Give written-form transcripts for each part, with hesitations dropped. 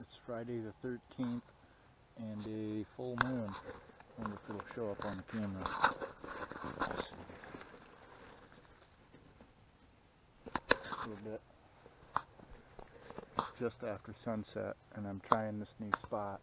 It's Friday the 13th and a full moon. I wonder if it'll show up on the camera. Let's see. A little bit. It's just after sunset and I'm trying this new spot.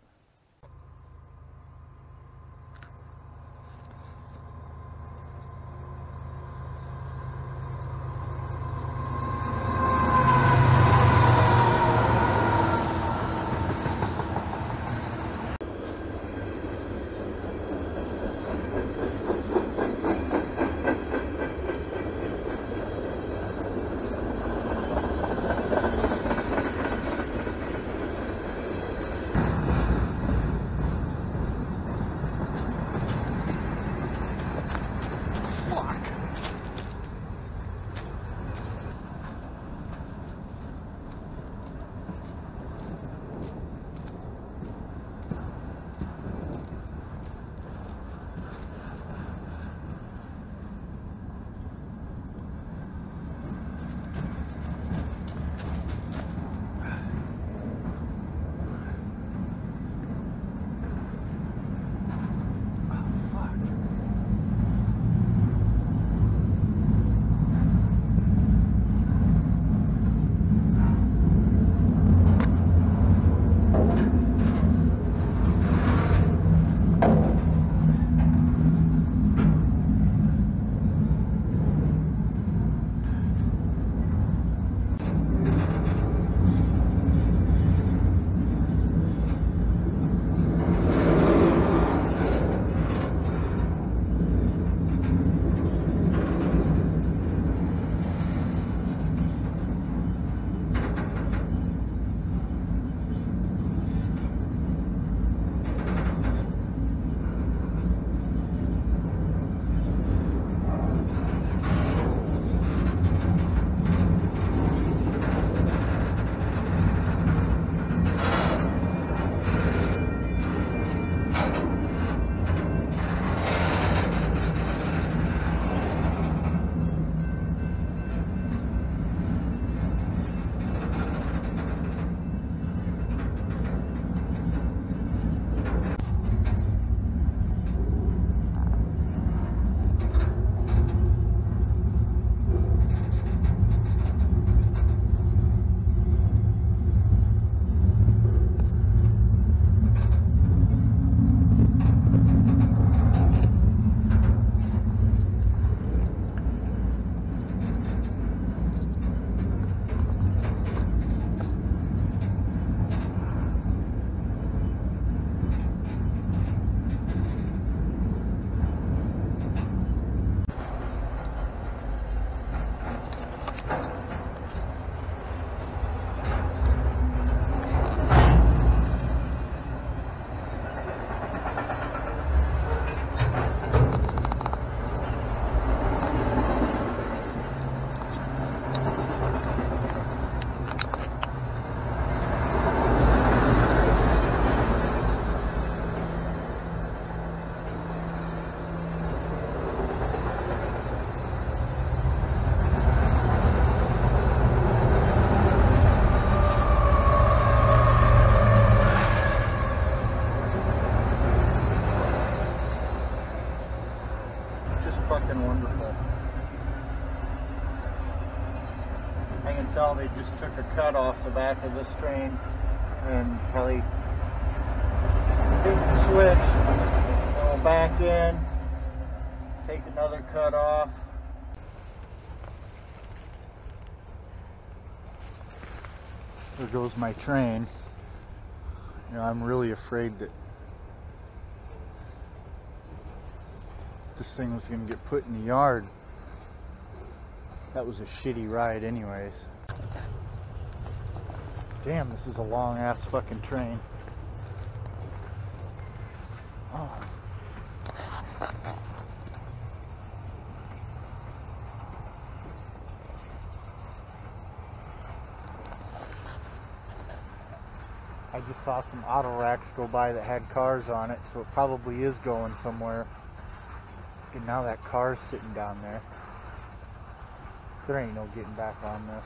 Wonderful. I can tell they just took a cut off the back of this train and probably hit the switch, go back in, take another cut off. There goes my train. You know, I'm really afraid that this thing was going to get put in the yard. That was a shitty ride anyways. Damn, this is a long ass fucking train. Oh. I just saw some auto racks go by that had cars on it, so it probably is going somewhere. And now that car's sitting down there. There ain't no getting back on this.